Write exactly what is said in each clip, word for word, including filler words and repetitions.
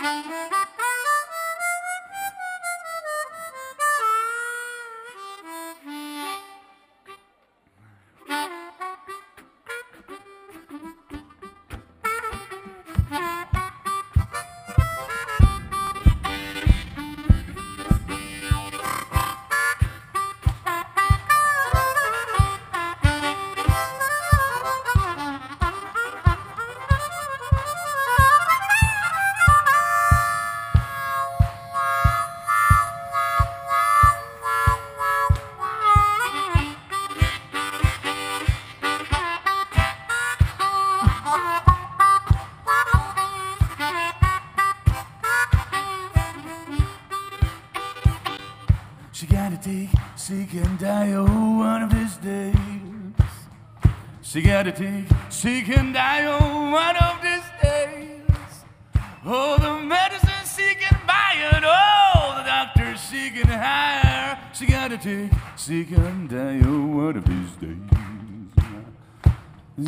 She gotta take, she can die, oh, one of these days. She gotta take, she can die, oh, one of these days. Oh, the medicine she can buy, and oh, the doctor she can hire. She gotta take, she can die, oh, one of these days.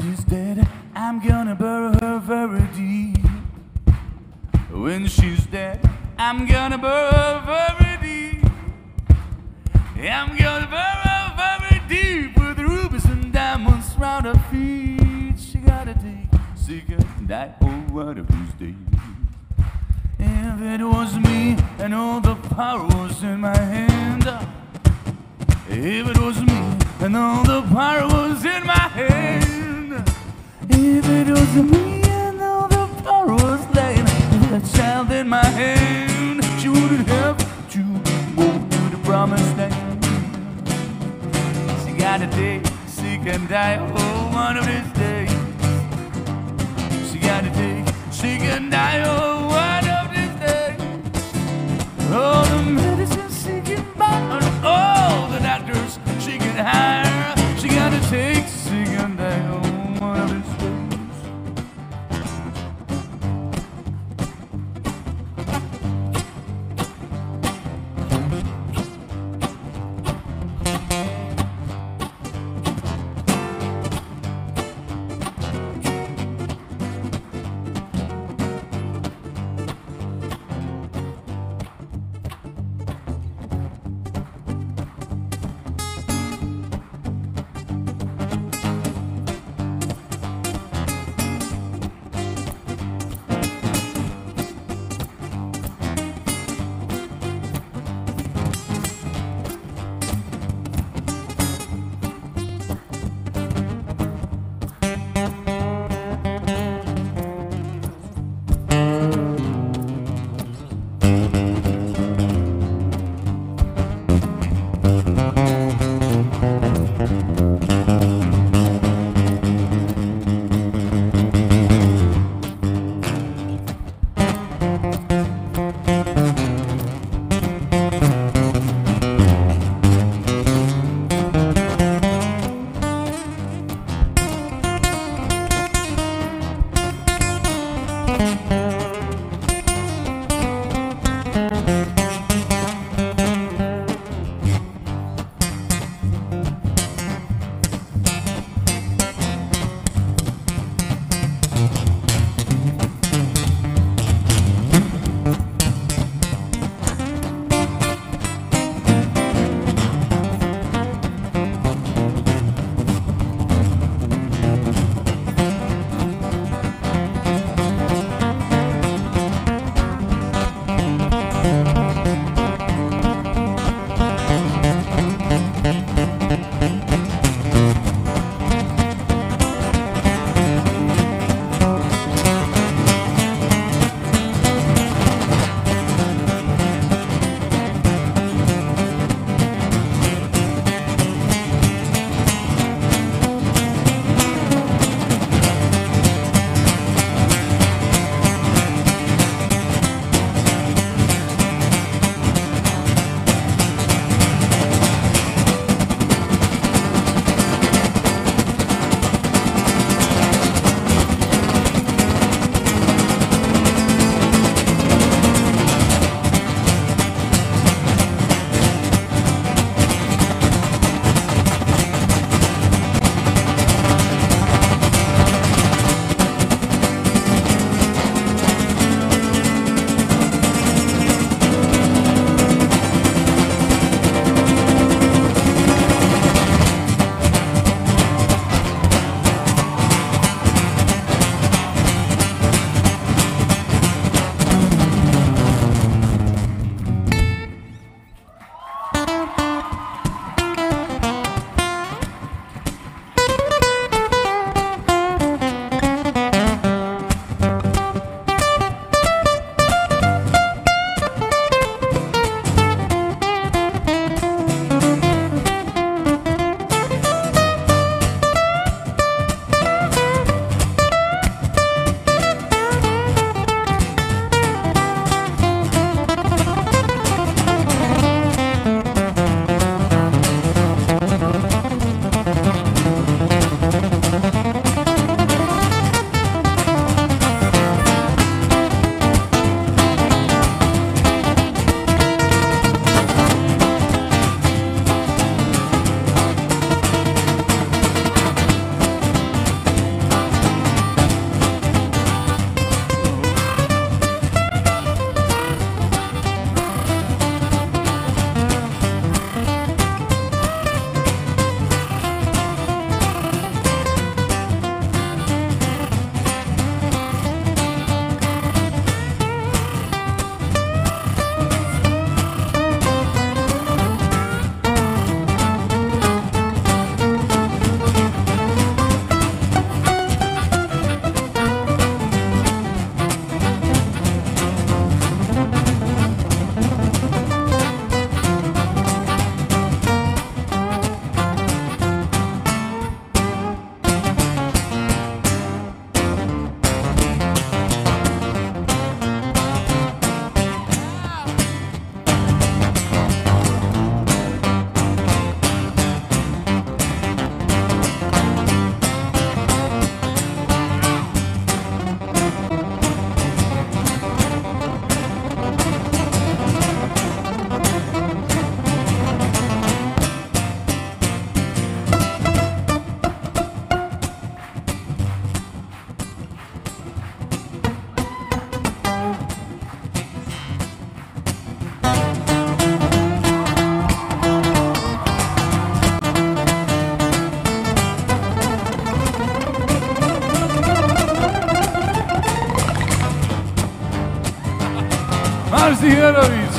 She's dead, I'm gonna bury her very deep. When she's dead, I'm gonna bury her very deep. I'm gonna bury her very deep with rubies and diamonds round her feet. She gotta take, she can die, oh, one of these days. If it was me and all the power was in my hand. If it was me and all the power was in my hand. If it was me and all the power was laying with a child in my hand, she wouldn't have to move to the promised land. She gotta take, she can die, oh, one of these days. She gotta take, she can die, oh, one of these days. All the medicine she can buy, and all the doctors she can hire. She gotta take, she can die, oh, one of these charge the enemies.